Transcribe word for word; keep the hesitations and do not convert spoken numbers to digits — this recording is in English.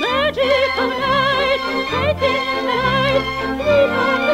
Magical night, night in the night,